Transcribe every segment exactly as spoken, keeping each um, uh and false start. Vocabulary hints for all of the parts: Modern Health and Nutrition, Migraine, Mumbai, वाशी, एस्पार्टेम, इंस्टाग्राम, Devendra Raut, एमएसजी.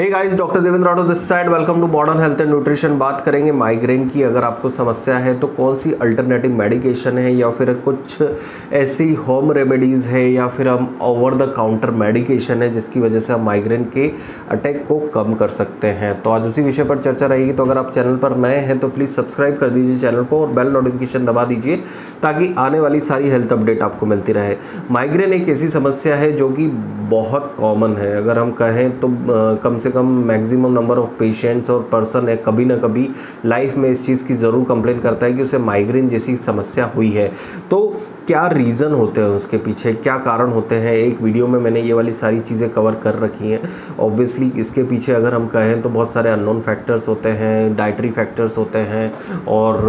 Hey guys, doctor Devendra Raut this side. Welcome to modern health and nutrition. बात करेंगे migraine की। अगर आपको समस्या है तो कौन सी अल्टरनेटिव मेडिकेशन है या फिर कुछ ऐसी होम रेमेडीज़ है या फिर हम ओवर द काउंटर मेडिकेशन है जिसकी वजह से हम माइग्रेन के अटैक को कम कर सकते हैं। तो आज उसी विषय पर चर्चा रहेगी। तो अगर आप चैनल पर नए हैं तो प्लीज़ सब्सक्राइब कर दीजिए चैनल को और बेल नोटिफिकेशन दबा दीजिए ताकि आने वाली सारी हेल्थ अपडेट आपको मिलती रहे। माइग्रेन एक ऐसी समस्या है जो कि बहुत कॉमन है। अगर हम कहें तो कम से कम मैक्सिमम नंबर ऑफ पेशेंट्स और पर्सन है कभी ना कभी लाइफ में इस चीज़ की ज़रूर कंप्लेन करता है कि उसे माइग्रेन जैसी समस्या हुई है। तो क्या रीज़न होते हैं उसके पीछे, क्या कारण होते हैं, एक वीडियो में मैंने ये वाली सारी चीज़ें कवर कर रखी हैं। ऑब्वियसली इसके पीछे अगर हम कहें तो बहुत सारे अननोन फैक्टर्स होते हैं, डाइटरी फैक्टर्स होते हैं और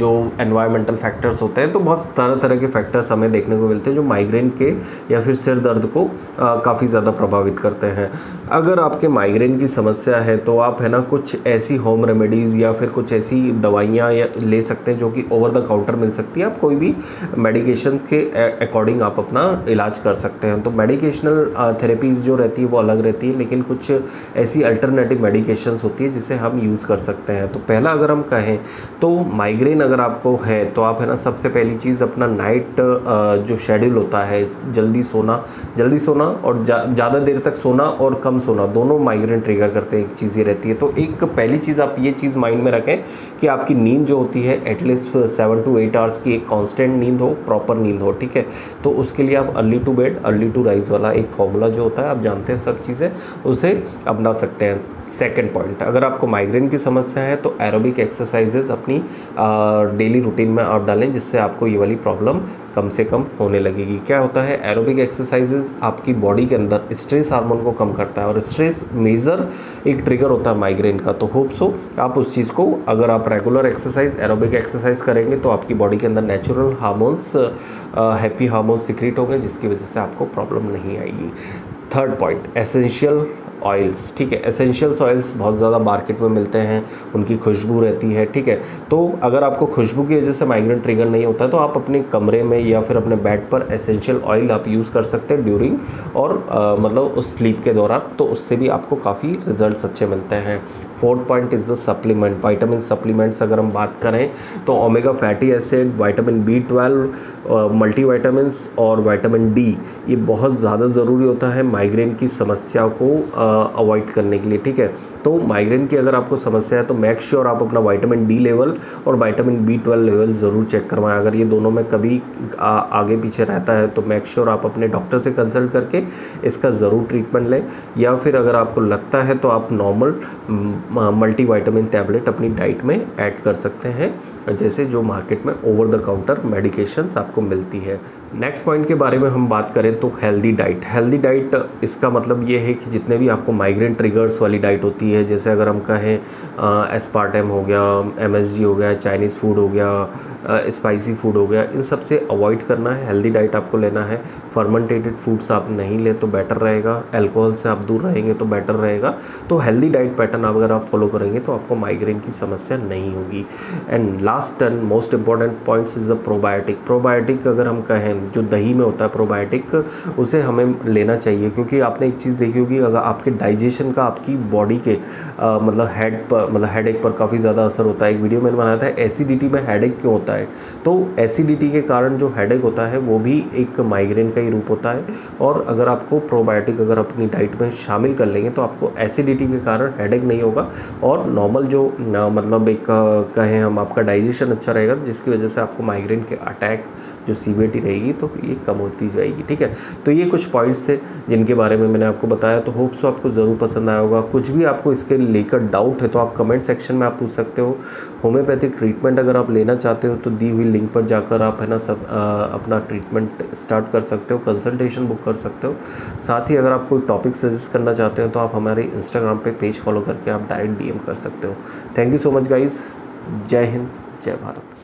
जो एनवायरमेंटल फैक्टर्स होते हैं। तो बहुत तरह तरह के फैक्टर्स हमें देखने को मिलते हैं जो माइग्रेन के या फिर सिर दर्द को काफ़ी ज़्यादा प्रभावित करते हैं। अगर आपके माइग्रेन की समस्या है तो आप है ना कुछ ऐसी होम रेमेडीज़ या फिर कुछ ऐसी दवाइयाँ ले सकते हैं जो कि ओवर द काउंटर मिल सकती है। आप कोई भी मेडिकेशन के अकॉर्डिंग आप अपना इलाज कर सकते हैं। तो मेडिकेशनल थेरेपीज़ जो रहती है वो अलग रहती है, लेकिन कुछ ऐसी अल्टरनेटिव मेडिकेशंस होती है जिसे हम यूज़ कर सकते हैं। तो पहला अगर हम कहें तो माइग्रेन अगर आपको है तो आप है ना सबसे पहली चीज़ अपना नाइट जो शेड्यूल होता है, जल्दी सोना जल्दी सोना और ज़्यादा देर तक सोना और कम सोना दोनों माइग्रेन ट्रिगर करते हैं, एक चीज़ ये रहती है। तो एक पहली चीज़ आप ये चीज़ माइंड में रखें कि आपकी नींद जो होती है at least seven to eight hours की एक कांस्टेंट नींद हो, प्रॉपर नींद हो, ठीक है। तो उसके लिए आप early to bed early to rise वाला एक फॉर्मूला जो होता है, आप जानते हैं सब चीज़ें, उसे अपना सकते हैं। सेकेंड पॉइंट, अगर आपको माइग्रेन की समस्या है तो एरोबिक एक्सरसाइजेज अपनी डेली रूटीन में आप डालें जिससे आपको ये वाली प्रॉब्लम कम से कम होने लगेगी। क्या होता है, एरोबिक एक्सरसाइजेज आपकी बॉडी के अंदर स्ट्रेस हार्मोन को कम करता है और स्ट्रेस मेजर एक ट्रिगर होता है माइग्रेन का। तो होप सो आप उस चीज़ को, अगर आप रेगुलर एक्सरसाइज एरोबिक एक्सरसाइज करेंगे तो आपकी बॉडी के अंदर natural hormones, happy hormones secrete होंगे जिसकी वजह से आपको प्रॉब्लम नहीं आएगी। थर्ड पॉइंट, एसेंशियल ऑयल्स, ठीक है। एसेंशियल्स ऑयल्स बहुत ज़्यादा मार्केट में मिलते हैं, उनकी खुशबू रहती है, ठीक है। तो अगर आपको खुशबू की वजह से माइग्रेन ट्रिगर नहीं होता तो आप अपने कमरे में या फिर अपने बेड पर एसेंशियल ऑयल आप यूज़ कर सकते हैं ड्यूरिंग और आ, मतलब उस स्लीप के दौरान, तो उससे भी आपको काफ़ी रिजल्ट्स अच्छे मिलते हैं। Fourth point is the supplement, vitamin supplements. अगर हम बात करें तो omega fatty acid, vitamin B twelve, multi vitamins और वाइटामिन डी, ये बहुत ज़्यादा ज़रूरी होता है माइग्रेन की समस्या को अवॉइड करने के लिए, ठीक है। तो माइग्रेन की अगर आपको समस्या है तो मेक श्योर आप अपना वाइटामिन डी लेवल और वाइटामिन बी ट्वेल्व लेवल ज़रूर चेक करवाएं। अगर ये दोनों में कभी आ, आगे पीछे रहता है तो मेक श्योर आप अपने डॉक्टर से कंसल्ट करके इसका ज़रूर ट्रीटमेंट लें, या फिर अगर आपको लगता है तो आप नॉर्मल मल्टी वाइटामिन टैबलेट अपनी डाइट में ऐड कर सकते हैं जैसे जो मार्केट में ओवर द काउंटर मेडिकेशंस आपको मिलती है। नेक्स्ट पॉइंट के बारे में हम बात करें तो हेल्दी डाइट। हेल्दी डाइट इसका मतलब ये है कि जितने भी आपको माइग्रेन ट्रिगर्स वाली डाइट होती है, जैसे अगर हम कहें एस्पार्टेम हो गया, एमएसजी हो गया, चाइनीज़ फूड हो गया, स्पाइसी फूड हो गया, इन सब से अवॉइड करना है। हेल्दी डाइट आपको लेना है। फर्मेंटेटेड फूड्स आप नहीं ले तो बेटर रहेगा, एल्कोहल से आप दूर रहेंगे तो बेटर रहेगा। तो हेल्दी डाइट पैटर्न अगर आप फॉलो करेंगे तो आपको माइग्रेन की समस्या नहीं होगी। And last and most important points is the probiotic. Probiotic अगर हम कहें जो दही में होता है प्रोबायोटिक, उसे हमें लेना चाहिए, क्योंकि आपने एक चीज़ देखी होगी अगर आपके डाइजेशन का आपकी बॉडी के आ, मतलब हेड पर, मतलब हेडेक पर काफ़ी ज़्यादा असर होता है। एक वीडियो मैंने बनाया था एसिडिटी में हेडेक क्यों होता है, तो एसिडिटी के कारण जो हेडेक होता है वो भी एक माइग्रेन का ही रूप होता है। और अगर आपको प्रोबायोटिक अगर अपनी डाइट में शामिल कर लेंगे तो आपको एसिडिटी के कारण हेडेक नहीं होगा और नॉर्मल जो ना, मतलब एक कहें हम आपका डाइजेशन अच्छा रहेगा, जिसकी वजह से आपको माइग्रेन के अटैक जो सीवियरिटी रहेगी तो ये कम होती जाएगी, ठीक है। तो ये कुछ पॉइंट्स थे जिनके बारे में मैंने आपको बताया। तो होप सो आपको ज़रूर पसंद आया होगा। कुछ भी आपको इसके लेकर डाउट है तो आप कमेंट सेक्शन में आप पूछ सकते हो। होम्योपैथिक ट्रीटमेंट अगर आप लेना चाहते हो तो दी हुई लिंक पर जाकर आप है ना सब आ, अपना ट्रीटमेंट स्टार्ट कर सकते हो, कंसल्टेशन बुक कर सकते हो। साथ ही अगर आप कोई टॉपिक सजेस्ट करना चाहते हो तो आप हमारे इंस्टाग्राम पे पेज फॉलो करके आप डायरेक्ट डी एम कर सकते हो। Thank you so much guys. जय हिंद, जय भारत।